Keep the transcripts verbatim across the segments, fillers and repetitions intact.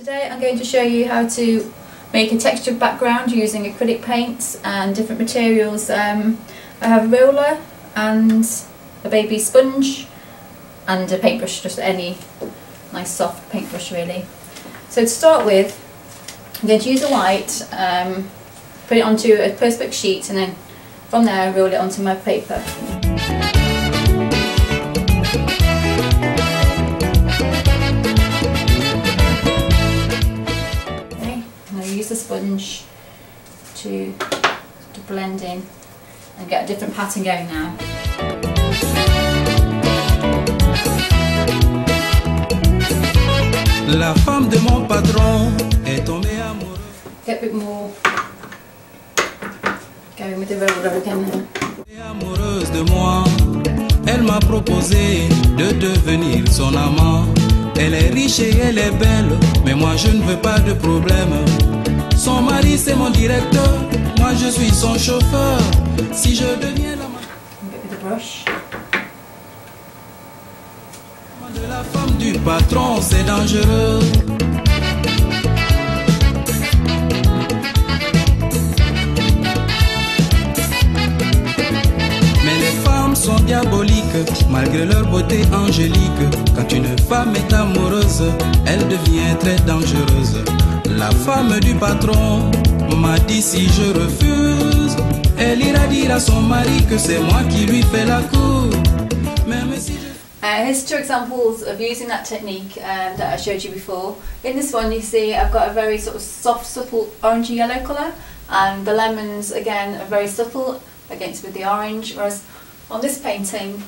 Today I'm going to show you how to make a textured background using acrylic paints and different materials. Um, I have a roller and a baby sponge and a paintbrush, just any nice soft paintbrush really. So to start with, I'm going to use a white, um, put it onto a Perspex sheet and then from there I roll it onto my paper. The sponge to, to blend in and get a different pattern going now. Get a bit more going with the roller again now. Son mari c'est mon directeur, moi je suis son chauffeur. Si je deviens la maman de la femme du patron, c'est dangereux. Mais les femmes sont diaboliques, malgré leur beauté angélique. Quand une femme est amoureuse, elle devient très dangereuse. La femme du patron m'a dit si je refuse, elle ira dire à son mari que c'est moi qui lui fais la cour. Même si je... uh, here's two examples of using that technique um, that I showed you before. In this one you see I've got a very sort of soft, subtle orangey yellow colour, and the lemons again are very subtle against with the orange, whereas on this painting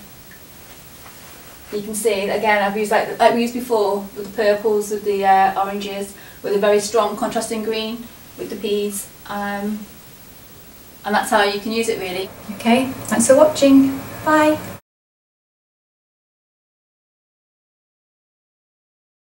you can see again I've used like, like we used before with the purples, with the uh, oranges, with a very strong contrasting green with the peas, um, and that's how you can use it really. Okay, thanks for watching, bye!